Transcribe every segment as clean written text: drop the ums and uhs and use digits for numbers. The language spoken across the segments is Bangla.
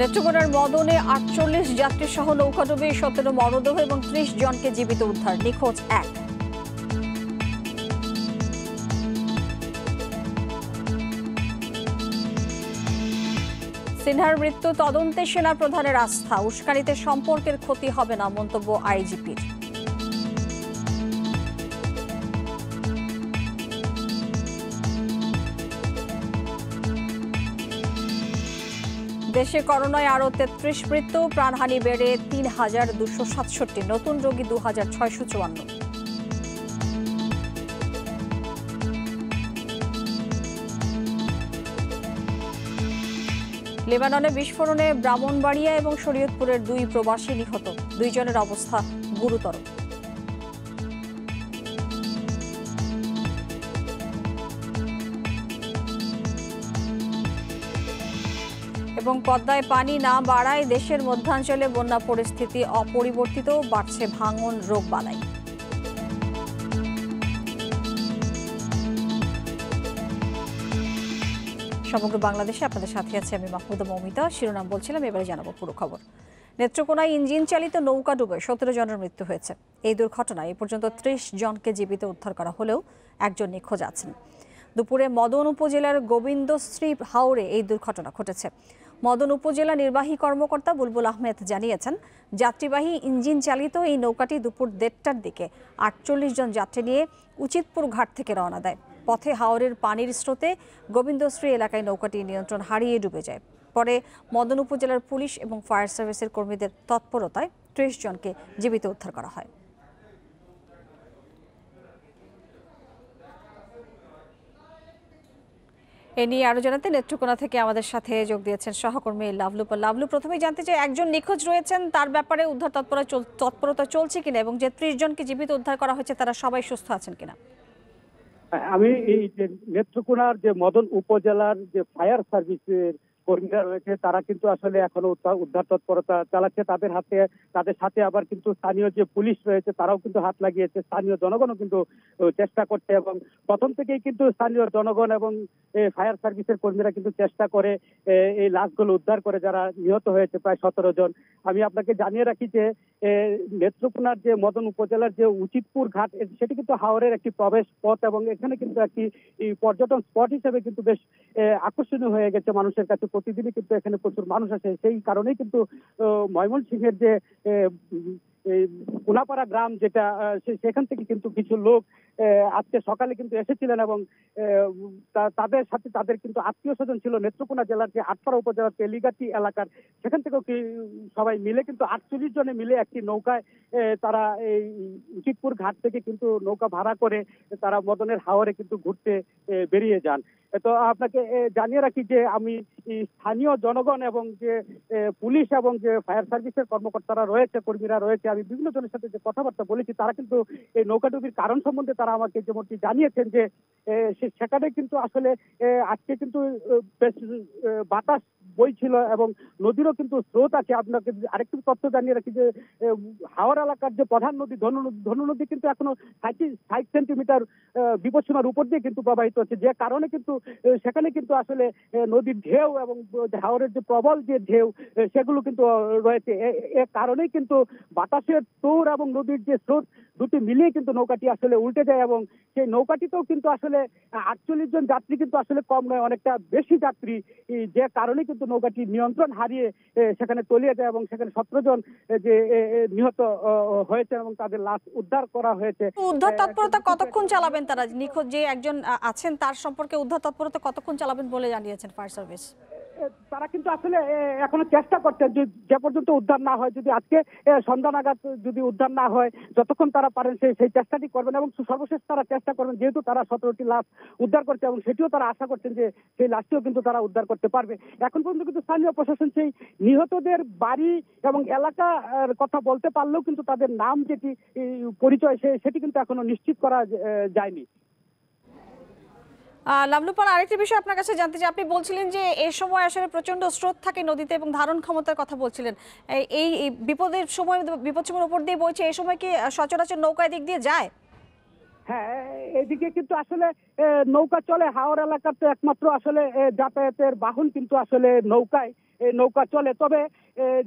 নেত্রকোনার মদনে ৪৮ যাত্রী সহ নৌকা ডুবে ১৭ মরদেহ এবং ৩০ জনকে জীবিত উদ্ধার, নিখোঁজ এক। সিনহার মৃত্যু তদন্তে সেনা প্রধানের আস্থা, উস্কানিতে সম্পর্কের ক্ষতি হবে না, মন্তব্য আইজিপির। দেশে করোনায় আরও ৩৩ মৃত্যু, প্রাণহানি বেড়ে ৩,২৬৭, নতুন রোগী ২,৬৫৪। লেবাননে বিস্ফোরণে ব্রাহ্মণবাড়িয়া এবং শরীয়তপুরের ২ প্রবাসী নিহত, ২ জনের অবস্থা গুরুতর। এবং পদ্মায় পানি না বাড়ায় দেশের মধ্যাঞ্চলে বন্যা পরিস্থিতি অপরিবর্তিত, বাড়ছে ভাঙন রোগবালাই। সমগ্র বাংলাদেশে আপনাদের সাথে আছে আমি মাহমুদা মৌমিতা। শিরোনাম বলছিলাম, এবারে জানাবো পুরো খবর। নেত্রকোনায় ইঞ্জিন চালিত নৌকা ডুবে ১৭ জনের মৃত্যু হয়েছে। এই দুর্ঘটনায় এ পর্যন্ত ৩০ জনকে জীবিত উদ্ধার করা হলেও একজন নিখোঁজ আছেন। দুপুরে মদন উপজেলার গোবিন্দশ্রী হাওরে এই দুর্ঘটনা ঘটেছে। মদন উপজেলা নির্বাহী কর্মকর্তা বুলবুল আহমেদ জানিয়েছেন, যাত্রীবাহী ইঞ্জিন চালিত এই নৌকাটি দুপুর ১:৩০-টার দিকে ৪৮ জন যাত্রী নিয়ে উচিতপুর ঘাট থেকে রওনা দেয়। পথে হাওরের পানির স্রোতে গোবিন্দশ্রী এলাকায় নৌকাটি নিয়ন্ত্রণ হারিয়ে ডুবে যায়। পরে মদন উপজেলার পুলিশ এবং ফায়ার সার্ভিসের কর্মীদের তৎপরতায় ৩০ জনকে জীবিত উদ্ধার করা হয়। এ নিয়ে আরও জানাতে নেত্রকোনা থেকে আমাদের সাথে যোগ দিয়েছেন সহকর্মী লাভলু। লাভলু, প্রথমেই জানতে চাই, একজন নিখোঁজ রয়েছেন, তার ব্যাপারে উদ্ধার তৎপরতা চলছে কিনা এবং যে ৩০ জনকে জীবিত উদ্ধার করা হয়েছে তারা সবাই সুস্থ আছেন কিনা? আমি এই যে নেত্রকোনার যে মদন উপজেলার যে ফায়ার সার্ভিসের কর্মীরা রয়েছে তারা কিন্তু আসলে এখনো উদ্ধার তৎপরতা চালাচ্ছে। তাদের সাথে আবার কিন্তু স্থানীয় যে পুলিশ রয়েছে তারাও কিন্তু হাত লাগিয়েছে। স্থানীয় জনগণও কিন্তু চেষ্টা করছে এবং প্রথম থেকেই কিন্তু স্থানীয় জনগণ এবং ফায়ার সার্ভিসের কর্মীরা কিন্তু চেষ্টা করে এই লাশগুলো উদ্ধার করে, যারা নিহত হয়েছে প্রায় 17 জন। আমি আপনাকে জানিয়ে রাখি যে নেত্রকোনার যে মদন উপজেলার যে উচিতপুর ঘাট সেটি কিন্তু হাওরের একটি প্রবেশ পথ এবং এখানে কিন্তু একটি পর্যটন স্পট হিসেবে কিন্তু বেশ আকর্ষণীয় হয়ে গেছে মানুষের কাছে। প্রতিদিনই কিন্তু এখানে প্রচুর মানুষ আসে, সেই কারণেই কিন্তু ময়মনসিংহের যে কোলাপাড়া গ্রাম যেটা সেখান থেকে কিন্তু কিছু লোক আজকে সকালে কিন্তু এসেছিলেন এবং তাদের সাথে তাদের কিন্তু আত্মীয় স্বজন ছিল। নেত্রকোনা জেলার যে আটপাড়া উপজেলার তেলিগাটি এলাকার সেখান থেকেও সবাই মিলে কিন্তু ৪৮ জনে মিলে একটি নৌকায় তারা এই উচিতপুর ঘাট থেকে কিন্তু নৌকা ভাড়া করে তারা মদনের হাওরে কিন্তু ঘুরতে বেরিয়ে যান। তো আপনাকে জানিয়ে রাখি যে আমি স্থানীয় জনগণ এবং যে পুলিশ এবং যে ফায়ার সার্ভিসের কর্মকর্তারা রয়েছে, কর্মীরা রয়েছে, আমি বিভিন্ন জনের সাথে যে কথাবার্তা বলেছি তারা কিন্তু এই নৌকাডুবির কারণ সম্বন্ধে তারা আমাকে যেমনটি জানিয়েছেন যে সেখানে কিন্তু আসলে আজকে কিন্তু বেশ বাতাস বইছিল এবং নদীরও কিন্তু স্রোত আছে। আপনাকে আরেকটু তথ্য জানিয়ে রাখি যে হাওর এলাকার যে প্রধান নদী ধনু নদী কিন্তু এখনো 60 সেন্টিমিটার বিপদসীমার উপর দিয়ে কিন্তু প্রবাহিত হচ্ছে, যে কারণে কিন্তু সেখানে কিন্তু আসলে নদীর ঢেউ এবং হাওরের যে প্রবল যে ঢেউ সেগুলো কিন্তু রয়েছে। এ কারণেই কিন্তু বাতাসের তোর এবং নদীর যে স্রোত দুটি মিলিয়ে কিন্তু নৌকাটি আসলে উল্টে যায় এবং সেই নৌকাটিতেও কিন্তু আসলে ৪৮ জন যাত্রী কিন্তু আসলে কম নয়, অনেকটা বেশি যাত্রী, যে কারণে কিন্তু নৌকাটি নিয়ন্ত্রণ হারিয়ে সেখানে তলিয়ে যায় এবং সেখানে 17 জন যে নিহত হয়েছে এবং তাদের লাশ উদ্ধার করা হয়েছে। উদ্ধার তৎপরতা কতক্ষণ চালাবেন তারা? নিখোঁজ যে একজন আছেন তার সম্পর্কে উদ্ধার তৎপরতা কতক্ষণ চালাবেন বলে জানিয়েছেন ফায়ার সার্ভিস? তারা কিন্তু আসলে এখনো চেষ্টা করছে, যে পর্যন্ত উদ্ধার না হয়, যদি আজকে সন্ধ্যা নাগাদ যদি উদ্ধার না হয় যতক্ষণ তারা পারেন সেই চেষ্টাটি করবেন এবং সর্বশেষ তারা চেষ্টা করবেন, যেহেতু তারা 17টি লাশ উদ্ধার করছে এবং সেটিও তারা আশা করছেন যে সেই লাশটিও কিন্তু তারা উদ্ধার করতে পারবে। এখন পর্যন্ত কিন্তু স্থানীয় প্রশাসন সেই নিহতদের বাড়ি এবং এলাকার কথা বলতে পারলেও কিন্তু তাদের নাম যেটি পরিচয় সেটি কিন্তু এখনো নিশ্চিত করা যায়নি। লাভলুপাল, আরেকটি বিষয় আপনার কাছে জানতে চাই, আপনি বলছিলেন যে এ সময় আসলে প্রচন্ড স্রোত থাকে নদীতে এবং ধারণ ক্ষমতার কথা বলছিলেন, এই বিপদের সময় বিপদসীমার উপর দিয়ে বইছে, এই সময় কি সচরাচর নৌকা দিক দিয়ে যায়? হ্যাঁ, এদিকে কিন্তু আসলে নৌকা চলে, হাওর এলাকাতে একমাত্র আসলে যাতায়াতের বাহন কিন্তু আসলে নৌকায়। নৌকা চলে। তবে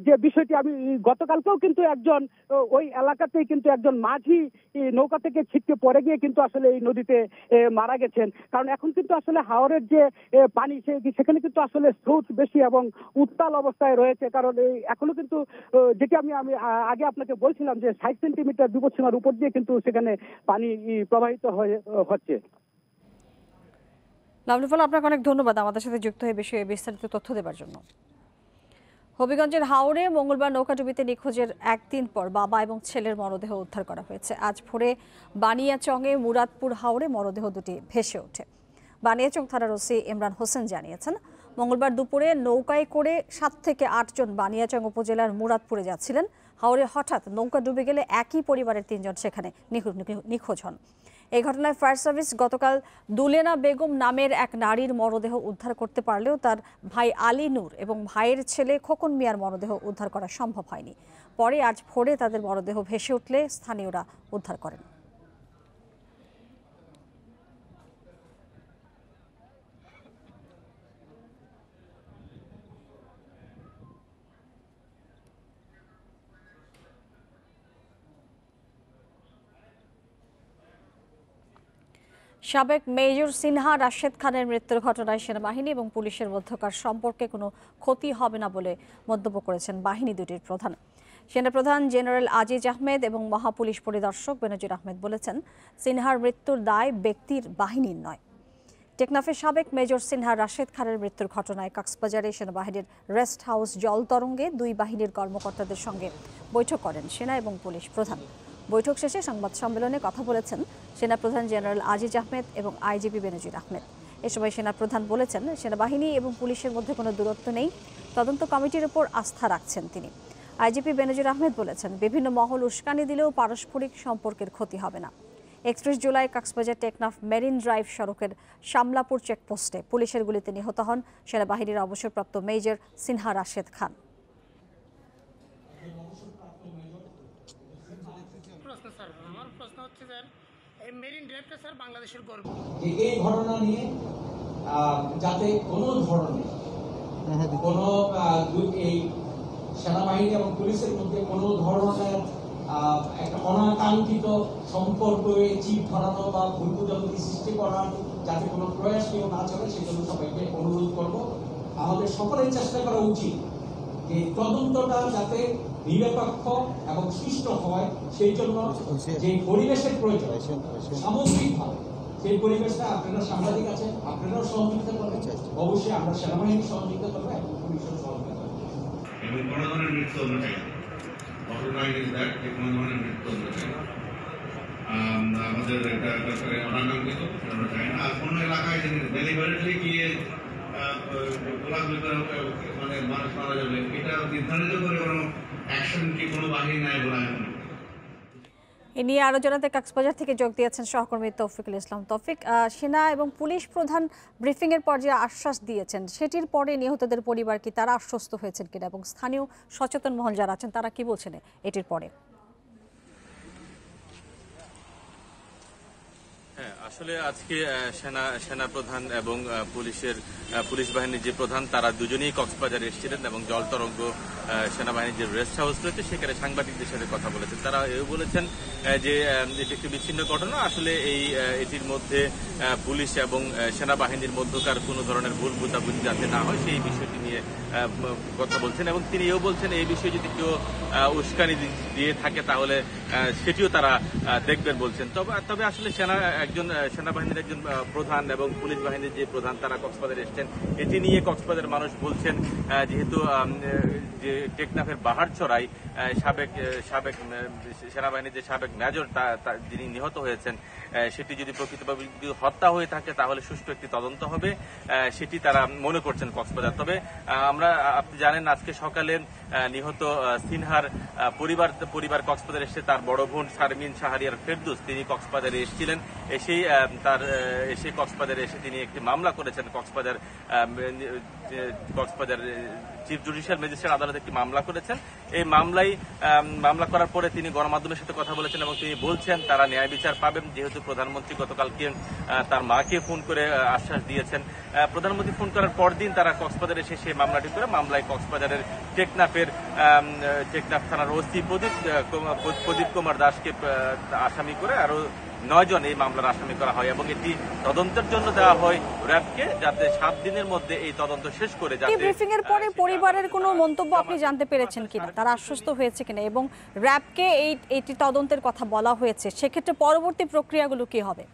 যে বিষয়টি আমি গতকালকেও কিন্তু একজন ওই এলাকাতেই কিন্তু একজন মাঝি নৌকা থেকে ছিটকে পড়ে গিয়ে কিন্তু আসলে এই নদীতে মারা গেছেন, কারণ এখন কিন্তু আসলে হাওরের যে পানি সেখানে কিন্তু আসলে স্রোত বেশি এবং উত্তাল অবস্থায় রয়েছে, কারণ এই এখনো কিন্তু যেটি আমি আগে আপনাকে বলছিলাম যে 60 সেন্টিমিটার বিপদসীমার উপর দিয়ে কিন্তু সেখানে পানি প্রবাহিত হচ্ছে। লাভলুফল, আপনাকে অনেক ধন্যবাদ আমাদের সাথে যুক্ত হয়ে বিষয়ে বিস্তারিত তথ্য দেওয়ার জন্য। হবিগঞ্জের হাওরে মঙ্গলবার নৌকাডুবিতে নিখোঁজের একদিন পর বাবা এবং ছেলের মরদেহ উদ্ধার করা হয়েছে। আজ ভোরে বানিয়াচংয়ে মুরাদপুর হাওরে মরদেহ দুটি ভেসে ওঠে। বানিয়াচং থানার ওসি ইমরান হোসেন জানিয়েছেন, মঙ্গলবার দুপুরে নৌকায় করে 7 থেকে 8 জন বানিয়াচং উপজেলার মুরাদপুরে যাচ্ছিলেন। হাওরে হঠাৎ নৌকা ডুবে গেলে একই পরিবারের 3 জন সেখানে নিখোঁজ হন। এই ঘটনায় ফায়ার সার্ভিস গতকাল দুলেনা বেগম নামের এক নারীর মরদেহ উদ্ধার করতে পারলেও তার ভাই আলী নূর এবং ভাইয়ের ছেলে খোকন মিয়ার মরদেহ উদ্ধার করা সম্ভব হয়নি। পরে আজ ভোরে তাদের মরদেহ ভেসে উঠলে স্থানীয়রা উদ্ধার করেন। সাবেক মেজর সিনহা রাশেদ খানের মৃত্যুর ঘটনায় সেনাবাহিনী এবং পুলিশের মধ্যকার সম্পর্কে কোনো ক্ষতি হবে না বলে মন্তব্য করেছেন বাহিনী দুটির প্রধান। সেনাপ্রধান জেনারেল আজিজ আহমেদ এবং মহাপুলিশ পরিদর্শক বেনজির আহমেদ বলেছেন, সিনহার মৃত্যুর দায় ব্যক্তির বাহিনীর নয়। টেকনাফে সাবেক মেজর সিনহা রাশেদ খানের মৃত্যুর ঘটনায় কক্সবাজারে সেনাবাহিনীর রেস্ট হাউস জল তরঙ্গে দুই বাহিনীর কর্মকর্তাদের সঙ্গে বৈঠক করেন সেনা এবং পুলিশ প্রধান। বৈঠক শেষে সংবাদ সম্মেলনে কথা বলেছেন সেনাপ্রধান জেনারেল আজিজ আহমেদ এবং আইজিপি বেনজির আহমেদ। এ সময় সেনাপ্রধান বলেছেন, সেনাবাহিনী এবং পুলিশের মধ্যে কোনো দূরত্ব নেই, তদন্ত কমিটির উপর আস্থা রাখছেন তিনি। আইজিপি বেনজির আহমেদ বলেছেন, বিভিন্ন মহল উস্কানি দিলেও পারস্পরিক সম্পর্কের ক্ষতি হবে না। 31 July Cox's Bazar Teknaf marine drive সড়কের শামলাপুর চেকপোস্টে পুলিশের গুলিতে নিহত হন সেনাবাহিনীর অবসরপ্রাপ্ত মেজর সিনহা রাশেদ খান। এই ঘটনা নিয়ে যাতে কোনো ধরনের কোনো এই সেনাবাহিনী এবং পুলিশের মধ্যে কোনো ধরনের একটা অনাকাঙ্ক্ষিত সম্পর্ক চিপ ধরানো বা ভুলবুঝাবুঝি সৃষ্টি করার যাতে কোনো প্রয়াস কেউ না চলে, সেজন্য সবাইকে অনুরোধ করবো। আমাদের সকলেই চেষ্টা করা উচিত যে তদন্তটা যাতে নিরপেক্ষ এবং সুষ্ঠু হয়, সেই জন্য যে পরিবেশের প্রয়োজন সামগ্রিকভাবে সেই পরিবেশটা আপনারা সাংবাদিক আছেন, আপনারাও সহযোগিতা করবেন, অবশ্যই আমরা সেনাবাহিনীর সহযোগিতা করবো এবং পুলিশের সহযোগিতা করবো। কোনো ধরনের মৃত্যু আমরা চাই না, কোনো ধরনের মৃত্যু আমরা চাই না, আমাদের এটা অনাকাঙ্ক্ষিত আমরা চাই না। আর কোনো এলাকায় ডেলিভারিটলি গিয়ে মানে মানুষ মারা যাবে এটা নির্ধারিত করে কোনো অ্যাকশন কি কোনো বাহিনী নাই বলা হয়। এ নিয়ে আরও জানাতে কক্সবাজার থেকে যোগ দিয়েছেন সহকর্মী তৌফিকুল ইসলাম। তৌফিক, সেনা এবং পুলিশ প্রধান ব্রিফিংয়ের পর যে আশ্বাস দিয়েছেন সেটির পরে নিহতদের পরিবার কি তারা আশ্বস্ত হয়েছেন কিনা এবং স্থানীয় সচেতন মহল যারা আছেন তারা কি বলছেন এটির পরে? হ্যাঁ, আসলে আজকে সেনাপ্রধান এবং পুলিশ বাহিনীর যে প্রধান তারা দুজনেই কক্সবাজারে এসেছিলেন এবং জলতরঙ্গ সেনাবাহিনীর যে রেস্ট হাউস রয়েছে সেখানে সাংবাদিকদের সাথে কথা বলেছেন। তারা এও বলেছেন যে এটি একটি বিচ্ছিন্ন ঘটনা, আসলে এটির মধ্যে পুলিশ এবং সেনাবাহিনীর মধ্যকার কোনো ধরনের ভুল বোঝাবুঝি যাতে না হয় সেই বিষয়টি নিয়ে কথা বলছেন। এবং তিনি এও বলছেন, এই বিষয়ে যদি কেউ উস্কানি দিয়ে থাকে তাহলে সেটিও তারা দেখবেন বলছেন। তবে আসলে সেনাবাহিনীর একজন প্রধান এবং পুলিশ বাহিনীর যে প্রধান তারা কক্সবাজারে এসছেন, এটি নিয়ে কক্সবাজারের মানুষ বলছেন যেহেতু যে টেকনাফের বাহারছড়ায় সেনাবাহিনীর যে সাবেক মেজর যিনি নিহত হয়েছেন সেটি যদি প্রকৃতভাবে হত্যা হয়ে থাকে তাহলে সুষ্ঠু একটি তদন্ত হবে সেটি তারা মনে করছেন কক্সবাজার। তবে আপনি জানেন আজকে সকালে নিহত সিনহার পরিবার কক্সবাজারে এসে তার বড় বোন শারমিন শাহরিয়ার ফেরদুস তিনি কক্সবাজারে এসেছিলেন। এসে কক্সবাজারে এসে তিনি একটি মামলা করেছেন, কক্সবাজার চিফ জুডিশিয়াল ম্যাজিস্ট্রেট আদালতে একটি মামলা করেছেন। এই মামলা করার পরে তিনি গণমাধ্যমের সাথে কথা বলেছেন এবং তিনি বলছেন তারা ন্যায় বিচার পাবেন, যেহেতু প্রধানমন্ত্রী গতকালকে তার মাকে ফোন করে আশ্বাস দিয়েছেন। প্রধানমন্ত্রী ফোন করার পরদিন তারা কক্সবাজারে এসে সেই মামলাটি করে মামলায় কক্সবাজারের টেকনাফ থানার ওসি প্রদীপ কুমার দাসকে আসামি করে আরো ৯ জন এই মামলার আসামি করা হয় এবং এটি তদন্তের জন্য দেওয়া হয় র‍্যাবকে, যাতে 7 দিনের মধ্যে এই তদন্ত শেষ করে যাতে। ব্রিফিং এর পরে পরিবারের কোনো মন্তব্য আপনি জানতে পেরেছেন কিনা, তারা আশ্বস্ত হয়েছে কিনা এবং র‍্যাবকে এই তদন্তের কথা বলা হয়েছে, সেক্ষেত্রে পরবর্তী প্রক্রিয়াগুলো কি হবে?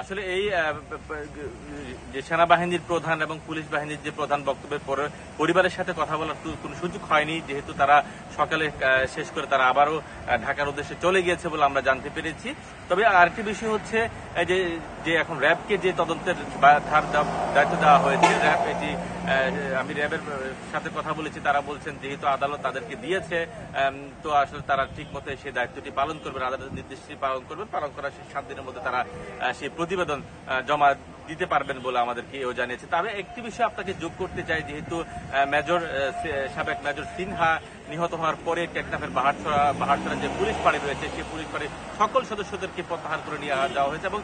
আসলে এই যে সেনাবাহিনীর প্রধান এবং পুলিশ বাহিনীর যে প্রধান বক্তব্যের পরে পরিবারের সাথে কথা বলার কোনো সুযোগ হয়নি, যেহেতু তারা সকালে শেষ করে তারা আবারও ঢাকার উদ্দেশ্যে চলে গিয়েছে বলে আমরা জানতে পেরেছি। তবে আরেকটি বিষয় হচ্ছে যে এখন র‍্যাবকে যে তদন্তের দায়িত্ব দেওয়া হয়েছে, র‍্যাব এটি আমি র‍্যাবের সাথে কথা বলেছি, তারা বলছেন যেহেতু আদালত তাদেরকে দিয়েছে তো আসলে তারা ঠিকমতো সেই দায়িত্বটি পালন করবেন, আদালতের নির্দেশটি পালন করবেন, পালন করার 7 দিনের মধ্যে তারা সেই প্রতিবেদন জমা দিতে পারবেন বলে আমাদেরকে এও জানিয়েছে। তবে একটি বিষয় আপনাকে যোগ করতে চাই, যেহেতু সাবেক মেজর সিনহা নিহত হওয়ার পরে টেকনাফের বাহারছড়া যে পুলিশ ফাঁড়ি রয়েছে সেই পুলিশ ফাঁড়ির সকল সদস্যদেরকে প্রত্যাহার করে নিয়ে যাওয়া হয়েছে এবং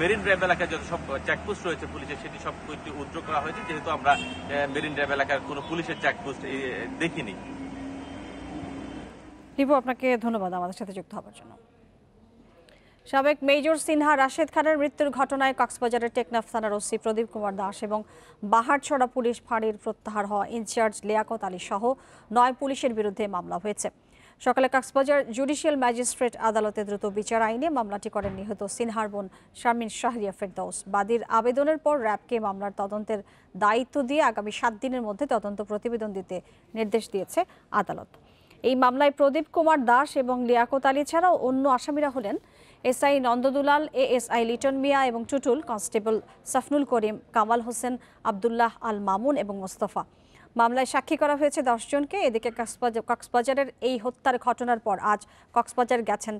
মেরিন ড্রাইভ এলাকায় যত সব চেকপোস্ট রয়েছে পুলিশের সেটি সব উদ্ধার করা হয়েছে, যেহেতু আমরা মেরিন ড্রাইভ এলাকার কোনো পুলিশের চেকপোস্ট দেখিনি। রিপু, আপনাকে ধন্যবাদ আমাদের সাথে যুক্ত হওয়ার জন্য। সাবেক মেজর সিনহা রাশেদ খানের মৃত্যুর ঘটনায় কক্সবাজারের টেকনাফ থানার ওসি প্রদীপ কুমার দাস এবং বাহারছড়া পুলিশ ফাঁড়ির প্রত্যাহার হওয়া ইনচার্জ লিয়াকত আলী সহ 9 পুলিশের বিরুদ্ধে মামলা হয়েছে। সকালে কক্সবাজার জুডিশিয়াল ম্যাজিস্ট্রেট আদালতে দ্রুত বিচার আইনে মামলাটি করেন নিহত সিনহার বোন শারমিন শাহরিয়া ফেরদৌস। বাদীর আবেদনের পর র‍্যাবকে মামলার তদন্তের দায়িত্ব দিয়ে আগামী 7 দিনের মধ্যে তদন্ত প্রতিবেদন দিতে নির্দেশ দিয়েছে আদালত। এই মামলায় প্রদীপ কুমার দাস এবং লিয়াকত আলী ছাড়াও অন্য আসামিরা হলেন এসআই নন্দদুল, এএসআই লিটন মিয়া এবং টুটুল, কনস্টেবল সাফনুল করিম, কামাল হোসেন, আবদুল্লাহ আল মামুন এবং মোস্তফা। মামলায় সাক্ষী করা হয়েছে 10 জনকে। এদিকে কক্সবাজারের এই হত্যার ঘটনার পর আজ কক্সবাজার গেছেন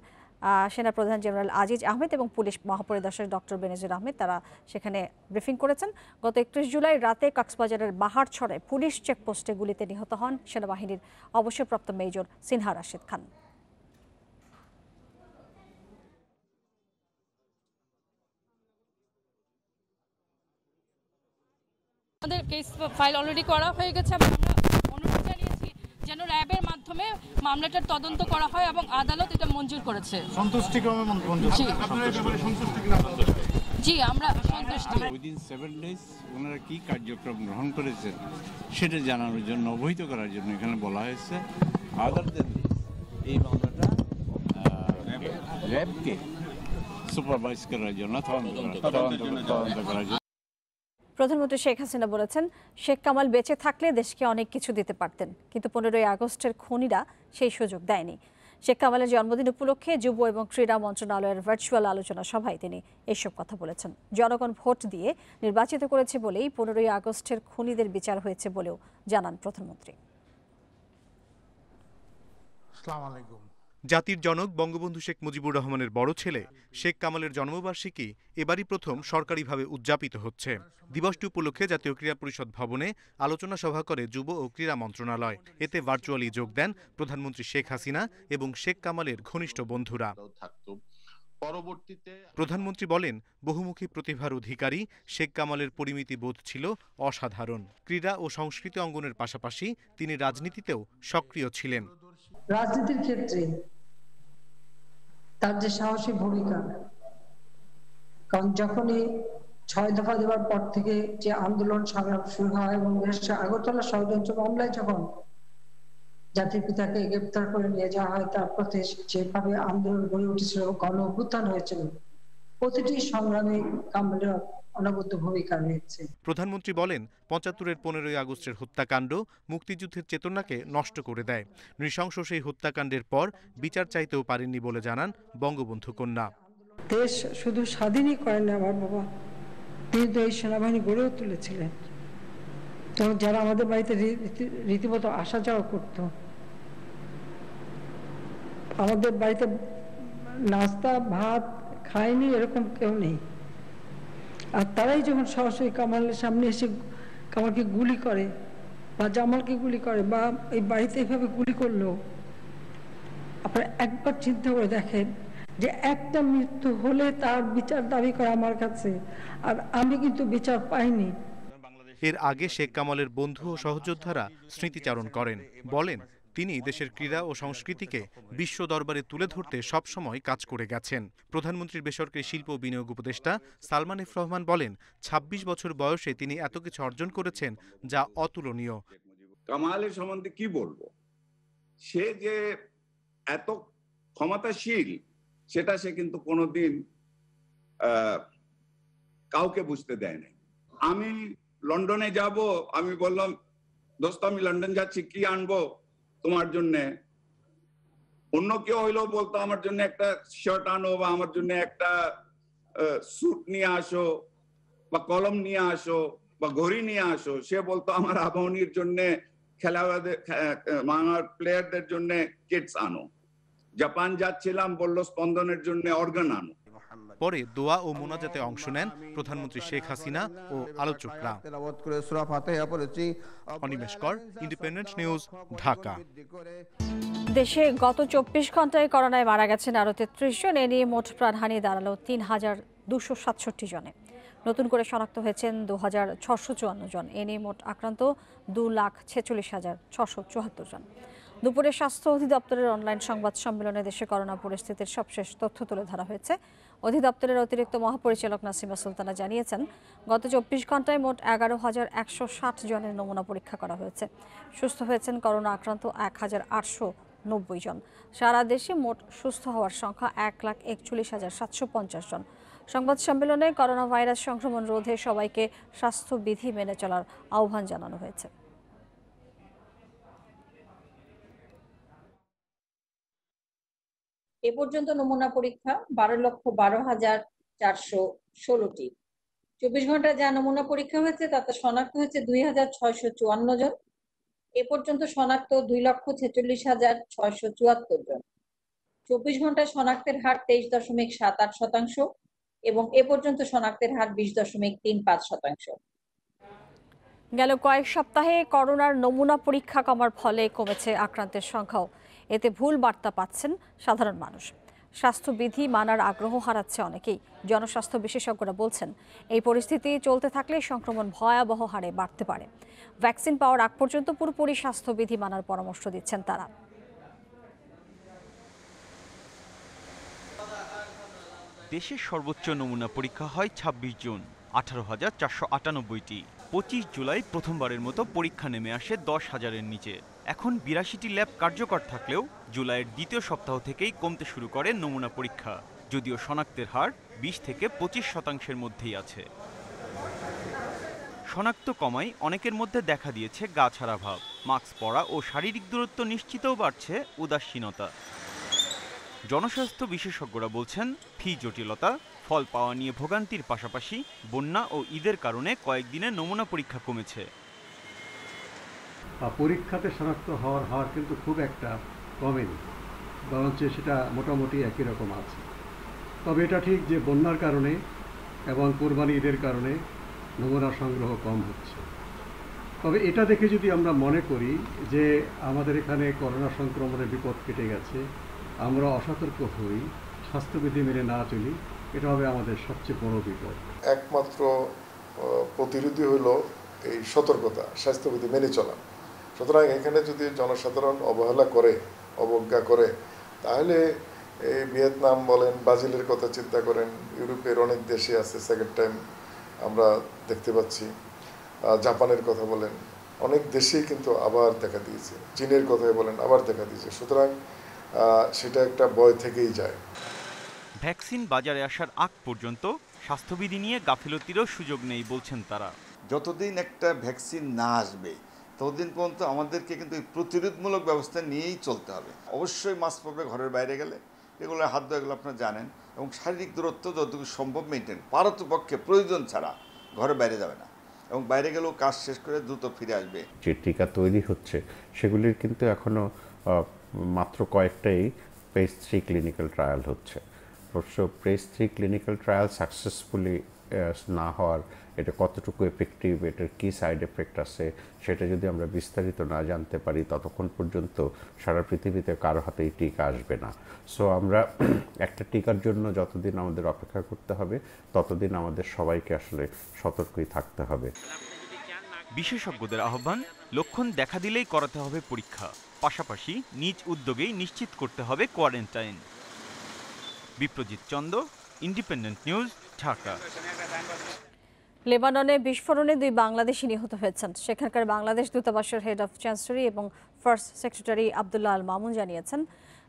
সেনাপ্রধান জেনারেল আজিজ আহমেদ এবং পুলিশ মহাপরিদর্শক ডক্টর বেনাজির আহমেদ, তারা সেখানে ব্রিফিং করেছেন। গত 31 জুলাই রাতে কক্সবাজারের বাহারছড়ায় পুলিশ চেকপোস্টে গুলিতে নিহত হন সেনাবাহিনীর অবসরপ্রাপ্ত মেজর সিনহা রাশেদ খান। আমাদের কেস ফাইল অলরেডি করা হয়ে গেছে এবং আমরা অনুরোধ জানিয়েছি যেন র‍্যাবের মাধ্যমে মামলাটার তদন্ত করা হয় এবং আদালত এটা মঞ্জুর করেছে। সন্তুষ্টিক্রমে মঞ্জুর। আপনারা এই ব্যাপারে সন্তুষ্ট কিনা? জি, আমরা সন্তুষ্ট। উইদিন 7 ডেজ ওনারা কি কার্যক্রম গ্রহণ করেছেন সেটা জানানোর জন্য, অবহিত করার জন্য এখানে বলা হয়েছে। আদার দেন এই মামলাটা র‍্যাবকে সুপারভাইজ করার জন্য তদন্ত করার জন্য। প্রধানমন্ত্রী শেখ হাসিনা বলেছেন, শেখ কামাল বেঁচে থাকলে দেশকে অনেক কিছু দিতে পারতেন, কিন্তু 15 আগস্টের খুনিরা সেই সুযোগ দেয়নি। শেখ কামালের জন্মদিন উপলক্ষে যুব এবং ক্রীড়া মন্ত্রণালয়ের ভার্চুয়াল আলোচনা সভায় তিনি এইসব কথা বলেছেন। জনগণ ভোট দিয়ে নির্বাচিত করেছে বলেই 15 আগস্টের খুনিদের বিচার হয়েছে বলেও জানান প্রধানমন্ত্রী। আসসালামু আলাইকুম। জাতির জনক বঙ্গবন্ধু শেখ মুজিবুর রহমানের বড় ছেলে শেখ কামালের জন্মবার্ষিকী এবারই প্রথম সরকারিভাবে উদযাপিত হচ্ছে। দিবসটি উপলক্ষে জাতীয় ক্রীড়া পরিষদ ভবনে আলোচনা সভা করে যুব ও ক্রীড়া মন্ত্রণালয়। এতে ভার্চুয়ালি যোগ দেন প্রধানমন্ত্রী শেখ হাসিনা এবং শেখ কামালের ঘনিষ্ঠ বন্ধুরা। প্রধানমন্ত্রী বলেন, বহুমুখী প্রতিভার অধিকারী শেখ কামালের পরিমিতি বোধ ছিল অসাধারণ। ক্রীড়া ও সংস্কৃতি অঙ্গনের পাশাপাশি তিনি রাজনীতিতেও সক্রিয় ছিলেন। রাজনীতির ক্ষেত্রে তার যে সাহসী ভূমিকা, কারণ যখনই 6 দফা দেওয়ার পর থেকে যে আন্দোলন সংগ্রাম শুরু হয় এবং আগরতলা ষড়যন্ত্র মামলায় যখন জাতির পিতাকে গ্রেপ্তার করে নিয়ে যাওয়া হয়, তারপর যেভাবে আন্দোলন গড়ে উঠেছিল এবং গণ অভ্যুত্থান হয়েছিল, প্রতিটি সংগ্রামে কামালের অনবদ্য ভূমিকা রয়েছে। প্রধানমন্ত্রী বলেন, ৭৫-এর 15 আগস্টের হত্যাকাণ্ড মুক্তিযুদ্ধের চেতনাকে নষ্ট করে দেয়। নৃশংস সেই হত্যাকাণ্ডের পর বিচার চাইতেও পারেননি বলে জানান বঙ্গবন্ধু কন্যা। দেশ শুধু স্বাধীনই করেন আমার বাবা, তিনি তো এই সেনাবাহিনী গড়েও তুলেছিলেন। যারা আমাদের বাড়িতে রীতিমতো আসা যাওয়া করত, আমাদের বাড়িতে নাস্তা ভাত খায়নি এরকম কেউ নেই। আর তারাই যখন সরাসরি কামালের সামনে এসে কামালকে গুলি করে বা জামালকে গুলি করে বা এই বাড়িতে এইভাবে গুলি করলো, আপনারা একবার চিন্তা করে দেখেন যে একটা মৃত্যু হলে তার বিচার দাবি করা আমার কাছে, আর আমি কিন্তু বিচার পাইনি। এর আগে শেখ কামালের বন্ধু ও সহযোদ্ধারা স্মৃতিচারণ করেন, বলেন তিনি দেশের ক্রীড়া ও সংস্কৃতিকে বিশ্ব দরবারে তুলে ধরতে সবসময় কাজ করে গেছেন। প্রধানমন্ত্রীর বেসরকারি শিল্প ও বিনিয়োগ উপদেষ্টা সালমান এফ রহমান বলেন ২৬ বছর বয়সে তিনি এত কিছু অর্জন করেছেন যা অতুলনীয়। কামালের সম্বন্ধে কি বলবো, সে যে এত ক্ষমতাশীল সেটা সে কিন্তু কোনোদিন কাউকে বুঝতে দেয় নাই। আমি লন্ডনে যাব, আমি বললাম দোস্ত আমি লন্ডন যাচ্ছি কি আনবো তোমার জন্য, অন্য কেউ হইলেও বলতো আমার জন্য একটা শার্ট আনো বা আমার জন্য একটা স্যুট নিয়ে আসো বা কলম নিয়ে আসো বা ঘড়ি নিয়ে আসো, সে বলতো আমার আবাহনীর জন্য খেলোয়াড়দের প্লেয়ারদের জন্য কিটস আনো। জাপান যাচ্ছিলাম, বললো স্পন্দনের জন্য অর্গান আনো। পরে দোয়া ও মোনাজাতে অংশ নেন প্রধানমন্ত্রী শেখ হাসিনা ও আলোচকরা। অনিমেষ কর, ইন্ডিপেন্ডেন্ট নিউজ, ঢাকা। দেশে গত ২৪ ঘন্টায় করোনায় মারা গেছেন আরও ৩৩ জন। এ নিয়ে মোট প্রাণহানি দাঁড়ালো ৩,২৬৭ জনে। নতুন করে শনাক্ত হয়েছেন ২,৬৫৪ জন। এ নিয়ে মোট আক্রান্ত 2,৪৬,৬৭৪ জন। দুপুরে স্বাস্থ্য অধিদপ্তরের অনলাইন সংবাদ সম্মেলনে দেশে করোনা পরিস্থিতির সবশেষ তথ্য তুলে ধরা হয়েছে। অধিদপ্তরের অতিরিক্ত মহাপরিচালক নাসিমা সুলতানা জানিয়েছেন, গত ২৪ ঘন্টায় মোট ১১,১৬০ জনের নমুনা পরীক্ষা করা হয়েছে। সুস্থ হয়েছেন করোনা আক্রান্ত ১,৮৯০ জন। সারা দেশে মোট সুস্থ হওয়ার সংখ্যা ১,৪১,৭৫০ জন। সংবাদ সম্মেলনে করোনা ভাইরাস সংক্রমণ রোধে সবাইকে স্বাস্থ্যবিধি মেনে চলার আহ্বান জানানো হয়েছে। এ পর্যন্ত নমুনা পরীক্ষা ১২,১২,৪১৬টি। ২৪ ঘন্টায় যা নমুনা পরীক্ষা হয়েছে তাতে শনাক্ত হয়েছে ২,৬৫৪ জন। এ পর্যন্ত শনাক্ত ২,৪৬,৬৭৪ জন। ২৪ ঘন্টায় শনাক্তের হার ২৩.৭৮% এবং এ পর্যন্ত শনাক্তের হার ২০.৩৫%। গেল কয়েক সপ্তাহে করোনার নমুনা পরীক্ষা কমার ফলে কমেছে আক্রান্তের সংখ্যাও। এতে ভুল বার্তা পাচ্ছেন সাধারণ মানুষ। স্বাস্থ্যবিধি মানার আগ্রহ হারাচ্ছে অনেকেই। জনস্বাস্থ্য বিশেষজ্ঞরা বলছেন এই পরিস্থিতি চলতে থাকলে সংক্রমণ ভয়াবহ হারে বাড়তে পারে। ভ্যাকসিন পাওয়ার আগ পর্যন্ত পুরোপুরি স্বাস্থ্যবিধি মানার পরামর্শ দিচ্ছেন তারা। দেশের সর্বোচ্চ নমুনা পরীক্ষা হয় ২৬ জুন, 18,৪৯৮টি। ২৫ জুলাই প্রথমবারের মতো পরীক্ষা নেমে আসে ১০,০০০-এর নিচে। এখন ৮২টি ল্যাব কার্যকর থাকলেও জুলাইয়ের দ্বিতীয় সপ্তাহ থেকেই কমতে শুরু করে নমুনা পরীক্ষা, যদিও শনাক্তের হার ২০ থেকে ২৫% মধ্যেই আছে। শনাক্ত কমায় অনেকের মধ্যে দেখা দিয়েছে গা ছাড়া ভাব, মাস্ক পরা ও শারীরিক দূরত্ব নিশ্চিতও বাড়ছে উদাসীনতা। জনস্বাস্থ্য বিশেষজ্ঞরা বলছেন ফি জটিলতা, ফল পাওয়া নিয়ে ভোগান্তির পাশাপাশি বন্যা ও ঈদের কারণে কয়েকদিনে নমুনা পরীক্ষা কমেছে। পরীক্ষাতে শনাক্ত হওয়ার হার কিন্তু খুব একটা কমেনি, বরঞ্চ সেটা মোটামুটি একই রকম আছে। তবে এটা ঠিক যে বন্যার কারণে এবং কোরবানি ঈদের কারণে নমুনা সংগ্রহ কম হচ্ছে। তবে এটা দেখে যদি আমরা মনে করি যে আমাদের এখানে করোনা সংক্রমণের বিপদ কেটে গেছে, আমরা অসতর্ক হই, স্বাস্থ্যবিধি মেনে না চলি, এটা হবে আমাদের সবচেয়ে বড় বিপদ। একমাত্র প্রতিরোধী হলো এই সতর্কতা, স্বাস্থ্যবিধি মেনে চলা। সুতরাং এখানে যদি জনসাধারণ অবহেলা করে, অবজ্ঞা করে, তাহলে এই ভিয়েতনাম বলেন, ব্রাজিলের কথা চিন্তা করেন, ইউরোপের অনেক দেশে আছে, সেকেন্ড টাইম আমরা দেখতে পাচ্ছি, জাপানের কথা বলেন, অনেক দেশেই কিন্তু আবার দেখা দিয়েছে, চীনের কথাই বলেন আবার দেখা দিয়েছে। সুতরাং সেটা একটা ভয় থেকেই যায়। ভ্যাকসিন বাজারে আসার আগ পর্যন্ত স্বাস্থ্যবিধি নিয়ে গাফিলতিরও সুযোগ নেই বলছেন তারা। যতদিন একটা ভ্যাকসিন না আসবে ততদিন পর্যন্ত আমাদেরকে কিন্তু এই প্রতিরোধমূলক ব্যবস্থা নিয়েই চলতে হবে। অবশ্যই মাস্ক পরবে ঘরের বাইরে গেলে, এগুলো হাত ধোয়া এগুলো আপনারা জানেন, এবং শারীরিক দূরত্ব যতটুকু সম্ভব মেনটেন, পারতপক্ষে প্রয়োজন ছাড়া ঘরে বাইরে যাবে না, এবং বাইরে গেলেও কাজ শেষ করে দ্রুত ফিরে আসবে। যে টিকা তৈরি হচ্ছে সেগুলির কিন্তু এখনও মাত্র কয়েকটাই phase 3 ক্লিনিক্যাল ট্রায়াল হচ্ছে। অবশ্য phase 3 ক্লিনিক্যাল ট্রায়াল সাকসেসফুলি না হওয়ার এটা কতটুকু এফেক্টিভ, এটার কী সাইড এফেক্ট আছে সেটা যদি আমরা বিস্তারিত না জানতে পারি ততক্ষণ পর্যন্ত সারা পৃথিবীতে কারো হাতেই টিকা আসবে না। সো আমরা একটা টিকার জন্য যতদিন আমাদের অপেক্ষা করতে হবে ততদিন আমাদের সবাইকে আসলে সতর্কই থাকতে হবে। বিশেষজ্ঞদের আহ্বান, লক্ষণ দেখা দিলেই করাতে হবে পরীক্ষা, পাশাপাশি নিজ উদ্যোগেই নিশ্চিত করতে হবে quarantine. Biprajit Chandra, independent news, Dhaka. লেবাননে বিস্ফোরণে 2 বাংলাদেশি নিহত হয়েছেন। সেখানকার বাংলাদেশ দূতাবাসের হেড অফ চ্যান্সেলরি এবং ফার্স্ট সেক্রেটারি আবদুল্লাহ আল মামুন জানিয়েছেন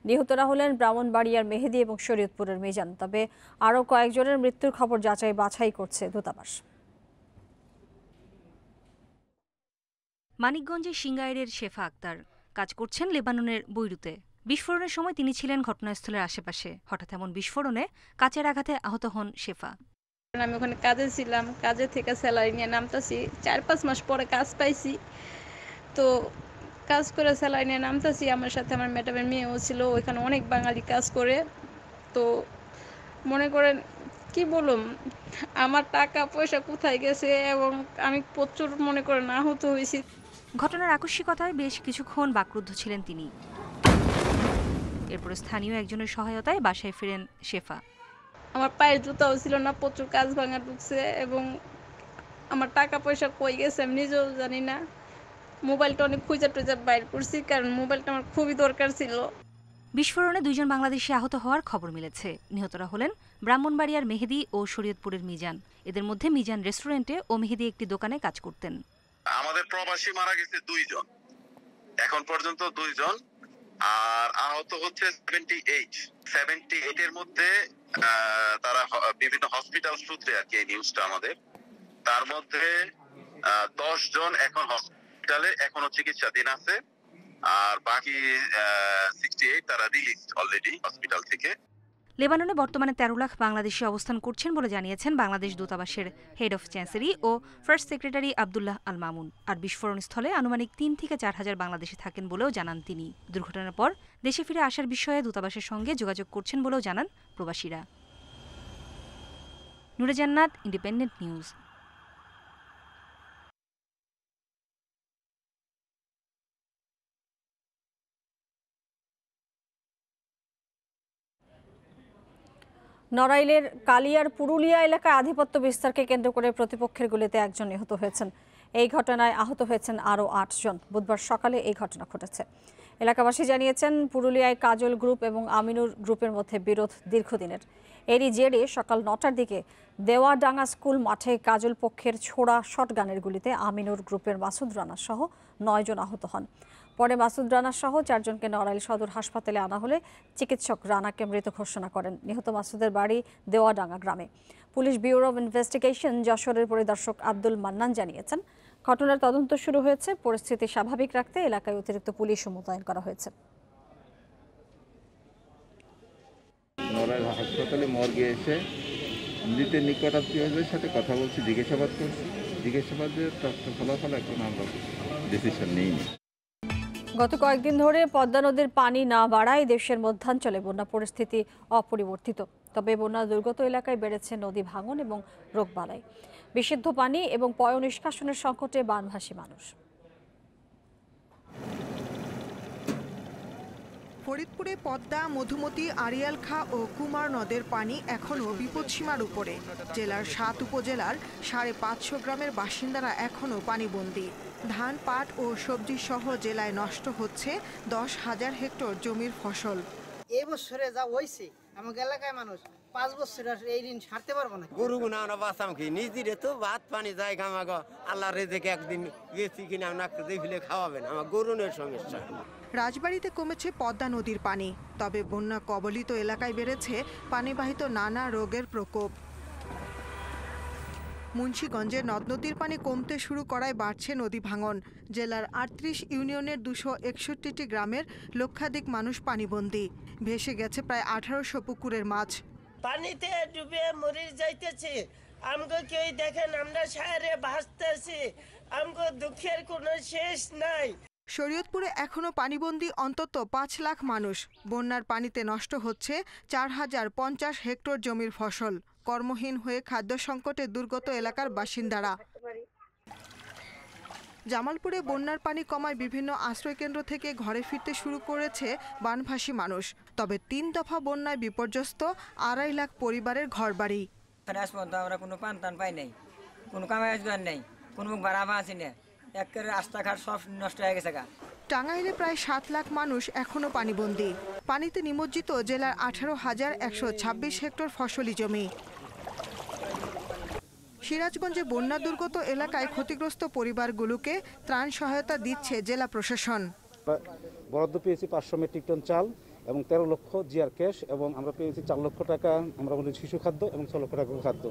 নিহতরা হলেন ব্রাহ্মণবাড়িয়ার মেহেদি এবং শরীয়তপুরের মিজান। তবে আরও কয়েকজনের মৃত্যুর খবর যাচাই বাছাই করছে দূতাবাস। মানিকগঞ্জের সিঙ্গাইরের শেফা আক্তার কাজ করছেন লেবাননের বৈরুতে। বিস্ফোরণের সময় তিনি ছিলেন ঘটনাস্থলের আশেপাশে। হঠাৎ এমন বিস্ফোরণে কাচের আঘাতে আহত হন শেফা। আমি ওখানে কাজে ছিলাম, কাজে থেকে স্যালারি নিয়ে নামতাছি, 4-5 মাস পরে কাজ পাইছি, তো কাজ করে স্যালারি নিয়ে নামতাছি। আমার সাথে আমার ম্যাডামের মেয়েও ছিল, ওইখানে অনেক বাঙালি কাজ করে। তো মনে করেন কি বলুম, আমার টাকা পয়সা কোথায় গেছে এবং আমি প্রচুর মনে করেন আহত হয়েছি। ঘটনার আকস্মিকতায় বেশ কিছুক্ষণ বাকরুদ্ধ ছিলেন তিনি। এরপর স্থানীয় একজনের সহায়তায় বাসায় ফিরেন শেফা। আমার পায়ের জুতাও ছিল না, প্রচুর কাজ ভাঙা ঢুকছে এবং আমার টাকা পয়সা কই গেছে আমি নিজেও জানি না। মোবাইলটা অনেক খুঁজে টুজে বাইর করছি, কারণ মোবাইলটা আমার খুবই দরকার ছিল। বিস্ফোরণে 2 বাংলাদেশি আহত হওয়ার খবর মিলেছে। নিহতরা হলেন ব্রাহ্মণবাড়িয়ার মেহেদি ও শরীয়তপুরের মিজান। এদের মধ্যে মিজান রেস্টুরেন্টে ও মেহেদি একটি দোকানে কাজ করতেন। আমাদের প্রবাসী মারা গেছে 2 এখন পর্যন্ত, 2 আর আহত হচ্ছে 78 এর মধ্যে। তারা বিভিন্ন হসপিটাল সূত্রে আর কি এই নিউজটা আমাদের। তার মধ্যে 10 এখন হসপিটালে এখনো চিকিৎসাধীন আছে, আর বাকি 68 তারা রিলিজড অলরেডি হসপিটাল থেকে। লেবাননে বর্তমানে 13 লাখ বাংলাদেশি অবস্থান করছেন বলে জানিয়েছেন বাংলাদেশ দূতাবাসের হেড অফ চ্যান্সেলরি ও ফার্স্ট সেক্রেটারি আবদুল্লাহ আল মামুন। আর বিস্ফোরণস্থলে আনুমানিক 3 থেকে 4 হাজার বাংলাদেশি থাকেন বলেও জানান তিনি। দুর্ঘটনার পর দেশে ফিরে আসার বিষয়ে দূতাবাসের সঙ্গে যোগাযোগ করছেন বলেও জানান প্রবাসীরা। নুরে জান্নাত, ইন্ডিপেন্ডেন্ট নিউজ। নড়াইলের কালিয়ার পুরুলিয়া এলাকায় আধিপত্য বিস্তারকে কেন্দ্র করে প্রতিপক্ষের গুলিতে 1 নিহত হয়েছেন। এই ঘটনায় আহত হয়েছেন আরও 8। বুধবার সকালে এই ঘটনা ঘটেছে। এলাকাবাসী জানিয়েছেন পুরুলিয়ায় কাজল গ্রুপ এবং আমিনুর গ্রুপের মধ্যে বিরোধ দীর্ঘদিনের। এরই জেরে সকাল 9টার দিকে দেওয়াডাঙ্গা স্কুল মাঠে কাজল পক্ষের ছোড়া শটগানের গুলিতে আমিনুর গ্রুপের মাসুদ রানা সহ 9 আহত হন। পরে মাসুদ রানা সহ 4 নড়াইল সদর হাসপাতালে আনা হলে চিকিৎসক রানাকে মৃত ঘোষণা করেন। নিহত মাসুদের বাড়ি দেওয়াডাঙ্গা গ্রামে। পুলিশ ব্যুরো অব ইনভেস্টিগেশন যশোরের পরিদর্শক আব্দুল মান্নান জানিয়েছেন ঘটনার তদন্ত শুরু হয়েছে। পরিস্থিতি স্বাভাবিক রাখতে এলাকায় অতিরিক্ত পুলিশও মোতায়েন করা হয়েছে। নড়াইল হাসপাতালে মর্গে এসে মৃতের নিকটাত্মীয়দের সাথে কথা বলছি, জিজ্ঞাসাবাদ করছি। জিজ্ঞাসাবাদের ফলাফল এখন আমরা ডিসিশন নিইনি। গত কয়েকদিন ধরে পদ্মা নদীর পানি না বাড়ায় দেশের মধ্যাঞ্চলে বন্যা পরিস্থিতি অপরিবর্তিত। তবে বন্যা দুর্গত এলাকায় বেড়েছে নদী ভাঙন এবং রোগবালাই, বিশুদ্ধ পানি এবং পয় নিষ্কাশনের সংকটে বানভাসী মানুষ। ফরিদপুরে পদ্মা, মধুমতি, আড়িয়ালখা ও কুমার নদের পানি এখনও বিপদসীমার উপরে। জেলার 7 উপজেলার 550 গ্রামের বাসিন্দারা এখনও পানিবন্দী। ধান, পাট ও সবজি সহ জেলায় নষ্ট হচ্ছে 10,000 হেক্টর জমির ফসল। এই বছরে যা হয়েছে আমাদের এলাকায় মানুষ 5 বছর এই ঋণ ছাড়তে পারবো না। গরু না বাঁচাম কি নিজে তো ভাত পানি যায় গামাগো আল্লাহ রেজেকে একদিন গেছি কিনা আপনাকে দেখলে খাওয়াবেন। আমার গরুনের সমস্যা। রাজবাড়িতে কমেছে পদ্মা নদীর পানি, তবে বন্যা কবলিত এলাকায় বেড়েছে পানিবাহিত নানা রোগের প্রকোপ। মুন্সিগঞ্জে নদ-নদীর পানি কমতে শুরু করায় বাড়ছে নদী ভাঙন। জেলার 38 ইউনিয়নের 261টি গ্রামের লক্ষাধিক মানুষ পানিবন্দী। ভেসে গেছে প্রায় 1800 পুকুরের মাছ। পানিতে ডুবে মরে যাইতেছে। আমগো কেউ দেখেন, আমরা সারে ভাসতেছি। আমগো দুঃখের কোনো শেষ নাই। শরীয়তপুরে এখনও পানিবন্দী অন্তত 5 লাখ মানুষ। বন্যার পানিতে নষ্ট হচ্ছে 4050 হেক্টর জমির ফসল। কর্মহীন হয়ে খাদ্য সংকটে দুর্গত এলাকার বাসিন্দারা। জামালপুরে বন্যার পানি কমায় বিভিন্ন আশ্রয়কেন্দ্র থেকে ঘরে ফিরতে শুরু করেছে বানভাসী মানুষ। তবে তিন দফা বন্যায় বিপর্যস্ত 2.5 লাখ পরিবারের ঘরবাড়ি। আমরা কোনো পান টান পাই নাই, কোনো কামাই রোজগার নেই, কোনো বাড়াবা আছে না, একের রাস্তাঘাট সব নষ্ট হয়ে গেছে। টাঙ্গাইলে প্রায় 7 লাখ মানুষ এখনও পানিবন্দী। পানিতে নিমজ্জিত জেলার 18,126 হেক্টর ফসলি জমি। সিরাজগঞ্জে বন্যা দুর্গত এলাকায় ক্ষতিগ্রস্ত পরিবারগুলোকে ত্রাণ সহায়তা দিচ্ছে জেলা প্রশাসন। বরাদ্দ পেয়েছি 500 মেট্রিক টন চাল এবং 13 লক্ষ জিআর ক্যাশ, এবং আমরা পেয়েছি 4 লক্ষ টাকা আমরা বলি শিশু খাদ্য এবং 6 লক্ষ টাকা খাদ্য।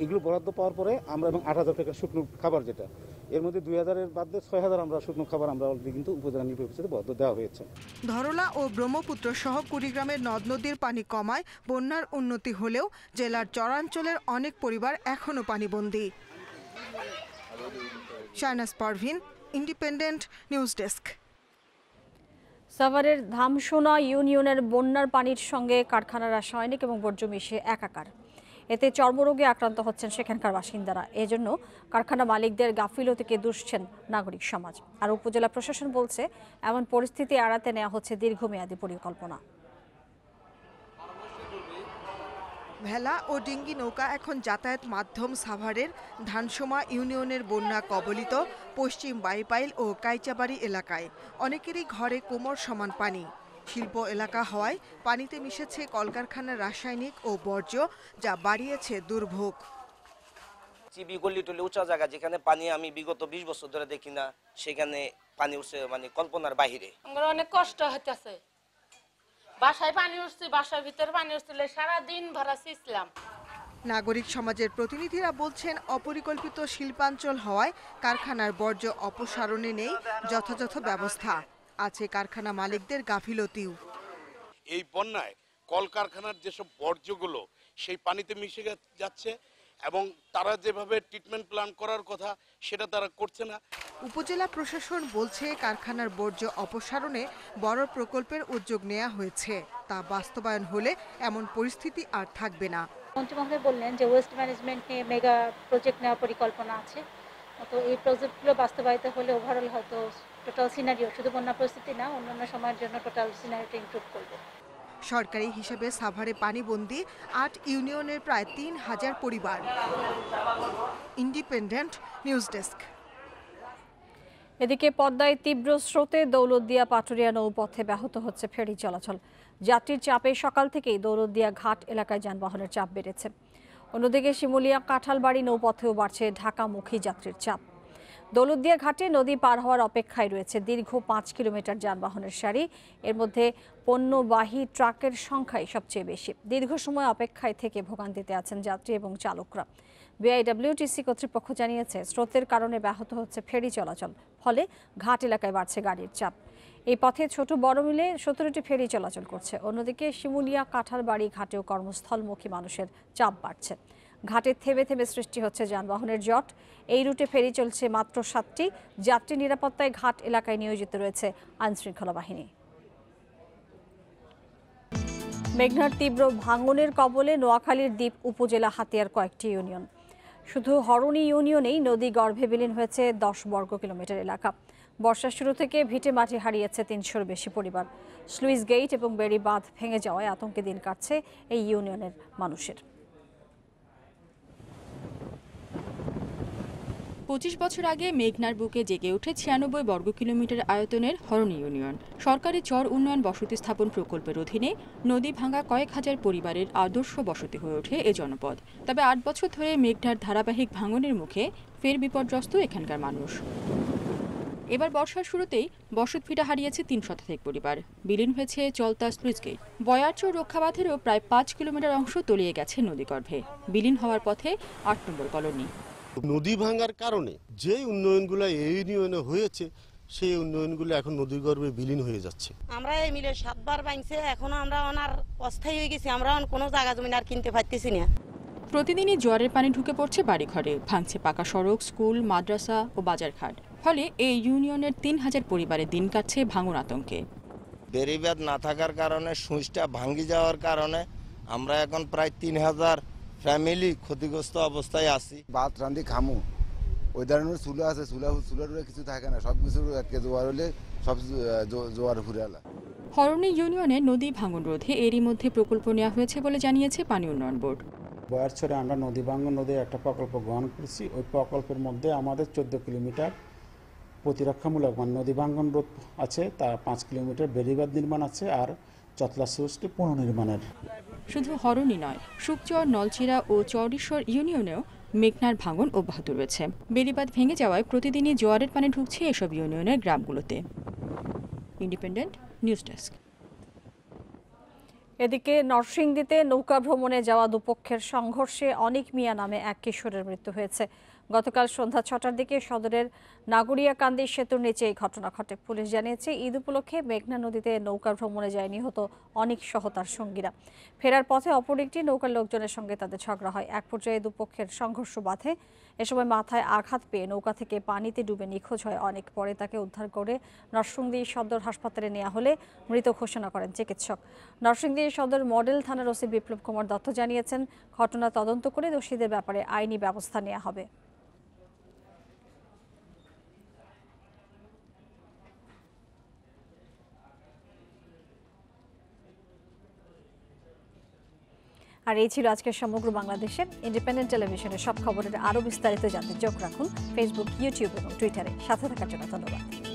এইগুলো বরাদ্দ পাওয়ার পরে আমরা এবং 8,000 টাকার শুকনো খাবার, যেটা এর মধ্যে 2000-এর বাদে 6000 আমরা শুকনো খাবার আমরা অলরেডি কিন্তু উপজেলা নির্বাহী পরিষদে বরাদ্দ দেওয়া হয়েছে। ধরলা ও ব্রহ্মপুত্র সহ কুড়িগ্রামের নদ নদীর পানি কমায় বন্যার উন্নতি হলেও জেলার চরাঞ্চলের অনেক পরিবার এখনও পানিবন্দী। Shahnaz Parvin, independent news desk. সাভারের ধামসোনা ইউনিয়নের বন্যার পানির সঙ্গে কারখানার রাসায়নিক এবং বর্জ্য মিশে একাকার, এতে চর্মরোগে আক্রান্ত হচ্ছেন সেখানকার বাসিন্দারা। এজন্য কারখানা মালিকদের গাফিলতিকে দুষছেন নাগরিক সমাজ। আর উপজেলা প্রশাসন বলছে এমন পরিস্থিতি এড়াতে নেওয়া হচ্ছে দীর্ঘমেয়াদী পরিকল্পনা। ভেলা ও ডিঙ্গি নৌকা এখন যাতায়াত মাধ্যম। সাভারের ধানসোমা ইউনিয়নের বন্যা কবলিত পশ্চিম বাইপাইল ও কাইচাবাড়ি এলাকায় অনেকেরই ঘরে কোমর সমান পানি। শিল্প এলাকা হওয়ায় পানিতে মিশেছে কলকারখানার রাসায়নিক ও বর্জ্য, যা বাড়িয়েছে দুর্ভোগ। চিবি গলি টলি উঁচা জায়গা যেখানে পানি আমি বিগত 20 বছর ধরে দেখি না, সেখানে পানি উঠছে মানে কল্পনার বাইরে। আমার অনেক কষ্ট হইতাছে। বাসায় পানি উঠছে, বাসার ভিতর পানি উঠলে সারা দিন ভরা ছিলাম। নাগরিক সমাজের প্রতিনিধিরা বলছেন অপরিকল্পিত শিল্পাঞ্চল হওয়ায় কারখানার বর্জ্য অপসারণে নেই যথাযথ ব্যবস্থা, আছে কারখানা মালিকদের গাফিলতিও। এই বন্যায় কলকারখানার যেসব বর্জ্যগুলো সেই পানিতে মিশে যাচ্ছে এবং তারা যেভাবে ট্রিটমেন্ট প্ল্যান করার কথা সেটা তারা করছে না। উপজেলা প্রশাসন বলছে কারখানার বর্জ্য অপসারণে বড় প্রকল্পের উদ্যোগ নেওয়া হয়েছে, তা বাস্তবায়ন হলে এমন পরিস্থিতি আর থাকবে না। মন্ত্রী মহোদয় বললেন যে ওয়েস্ট ম্যানেজমেন্ট নিয়ে মেগা প্রজেক্ট নেওয়ার পরিকল্পনা আছে, তো এই প্রজেক্টগুলো বাস্তবায়িত হলে ওভারঅল হয়তো টোটাল সিনারিও, শুধু বন্যা পরিস্থিতি না, অন্যান্য সময়ের জন্য টোটাল সিনারিটা ইমপ্রুভ করবে। সরকারি হিসাবে সাভারে পানিবন্দী 8 ইউনিয়নের প্রায় 3000 পরিবার। Independent news desk. এদিকে পদ্মায় তীব্র স্রোতে দৌলতদিয়া পাটুরিয়া নৌপথে ব্যাহত হচ্ছে ফেরি চলাচল। যাত্রীর চাপে সকাল থেকেই দৌলতদিয়া ঘাট এলাকায় যানবাহনের চাপ বেড়েছে। অন্যদিকে শিমুলিয়া কাঁঠালবাড়ি নৌপথেও বাড়ছে ঢাকামুখী যাত্রীর চাপ। দৌলতদিয়া ঘাটে নদী পার হওয়ার অপেক্ষায় রয়েছে দীর্ঘ 5 কিলোমিটার যানবাহনের সারি। এর মধ্যে পণ্যবাহী ট্রাকের সংখ্যাই সবচেয়ে বেশি। দীর্ঘ সময় অপেক্ষায় থেকে ভোগান্তিতে আছেন যাত্রী এবং চালকরা। বিআইডব্লিউটিসি কর্তৃপক্ষ জানিয়েছে স্রোতের কারণে ব্যাহত হচ্ছে ফেরি চলাচল, ফলে ঘাট এলাকায় বাড়ছে গাড়ির চাপ। এই পথে ছোট বড় মিলে 17টি ফেরি চলাচল করছে। অন্যদিকে শিমুলিয়া কাঁঠালবাড়ি ঘাটেও কর্মস্থলমুখী মানুষের চাপ বাড়ছে। ঘাটে থেমে থেমে সৃষ্টি হচ্ছে যানবাহনের জট। এই রুটে ফেরি চলছে মাত্র 7টি। যাত্রী নিরাপত্তায় ঘাট এলাকায় নিয়োজিত রয়েছে আইনশৃঙ্খলা বাহিনী। মেঘনার তীব্র ভাঙনের কবলে নোয়াখালীর দ্বীপ উপজেলা হাতিয়ার কয়েকটি ইউনিয়ন। শুধু হরণী ইউনিয়নেই নদী গর্ভে বিলীন হয়েছে 10 বর্গ কিলোমিটার এলাকা। বর্ষার শুরু থেকে ভিটে মাটি হারিয়েছে 300-র বেশি পরিবার। স্লুইস গেট এবং বেড়ি বাঁধ ভেঙে যাওয়ায় আতঙ্কে দিন কাটছে এই ইউনিয়নের মানুষের। 25 বছর আগে মেঘনার বুকে জেগে ওঠে 96 বর্গ কিলোমিটার আয়তনের হরণী ইউনিয়ন। সরকারি চর উন্নয়ন বসতি স্থাপন প্রকল্পের অধীনে নদী ভাঙা কয়েক হাজার পরিবারের আদর্শ বসতি হয়ে ওঠে এ জনপদ। তবে 8 বছর ধরে মেঘনার ধারাবাহিক ভাঙনের মুখে ফের বিপর্যস্ত এখানকার মানুষ। এবার বর্ষার শুরুতেই বসতভিটা হারিয়েছে 300 পরিবার। বিলীন হয়েছে চলতা স্লুইস গেট। বয়ারচর রক্ষাবাঁধেরও প্রায় 5 কিলোমিটার অংশ তলিয়ে গেছে নদীগর্ভে। বিলীন হওয়ার পথে 8 নম্বর কলোনি। নদী ভাঙার কারণে যে উন্নয়নগুলো এই ইউনিয়নে হয়েছে সেই উন্নয়নগুলো এখন নদীগর্ভে বিলীন হয়ে যাচ্ছে। আমরা এই মিলে 7 বার ভাঙছে, এখনো আমরা অনার অস্থায়ী হয়ে গেছি। আমরা কোনো জায়গা জমি আর কিনতে পারতেছি না। প্রতিদিনই জোয়ারের পানি ঢুকে পড়ছে বাড়িঘরে, ভাঙছে পাকা সড়ক, স্কুল, মাদ্রাসা ও বাজারঘাট। ফলে এই ইউনিয়নের 3000 পরিবারের দিন কাটছে ভাঙন আতঙ্কে। বেড়িবাঁধ না থাকার কারণে, সুইচটা ভাঙি যাওয়ার কারণে আমরা এখন প্রায় 3000 ফ্যামিলি ক্ষতিগ্রস্ত অবস্থায় আছি। ভাত রাঁধি খামু, ওই ধরনের চুলা আছে, চুলার কিছু থাকে না, সব কিছু আজকে জোয়ার হলে সব জোয়ার ঘুরে আলা। হরণি ইউনিয়নে নদী ভাঙন রোধে এরই মধ্যে প্রকল্প নেওয়া হয়েছে বলে জানিয়েছে পানি উন্নয়ন বোর্ড। বয়ার ছড়ে আমরা নদী ভাঙন রোধে একটা প্রকল্প গ্রহণ করেছি। ওই প্রকল্পের মধ্যে আমাদের 14 কিলোমিটার প্রতিরক্ষামূলক মানে নদী ভাঙন রোধ আছে, তার 5 কিলোমিটার বেড়িবাঁধ নির্মাণ আছে, আর চতলা সুষ্ঠু পুনর্নির্মাণের। শুধু হরণি নয়, শুকচর, নলচিরা ও চৌরিশ্বর ইউনিয়নেও মেঘনার ভাঙন অব্যাহত রয়েছে। বেড়িবাঁধ ভেঙে যাওয়ায় প্রতিদিনই জোয়ারের পানি ঢুকছে এসব ইউনিয়নের গ্রামগুলোতে। Independent news desk. এদিকে নরসিংদীতে নৌকা ভ্রমণে যাওয়া দুপক্ষের সংঘর্ষে অনিক মিয়া নামে এক কিশোরের মৃত্যু হয়েছে। গতকাল সন্ধ্যা 6টার দিকে সদরের নাগুরিয়াকান্দি সেতুর নিচে এই ঘটনা ঘটে। পুলিশ জানিয়েছে ঈদ উপলক্ষে মেঘনা নদীতে নৌকা ভ্রমণে যায় নিহত অনিক সহ তার সঙ্গীরা। ফেরার পথে অপর একটি নৌকার লোকজনের সঙ্গে তাদের ঝগড়া হয়। এক পর্যায়ে দুপক্ষের সংঘর্ষ বাধে। এ সময় মাথায় আঘাত পেয়ে নৌকা থেকে পানিতে ডুবে নিখোঁজ হয় অনিক। পরে তাকে উদ্ধার করে নরসিংদী সদর হাসপাতালে নেওয়া হলে মৃত ঘোষণা করেন চিকিৎসক। নরসিংদী সদর মডেল থানার ওসি বিপ্লব কুমার দত্ত জানিয়েছেন, ঘটনা তদন্ত করে দোষীদের ব্যাপারে আইনি ব্যবস্থা নেওয়া হবে। আর এই ছিল আজকের সমগ্র বাংলাদেশে। ইন্ডিপেন্ডেন্ট টেলিভিশনের সব খবরের আরও বিস্তারিত জানতে চোখ রাখুন ফেসবুক, ইউটিউব এবং টুইটারে। সাথে থাকার জন্য ধন্যবাদ।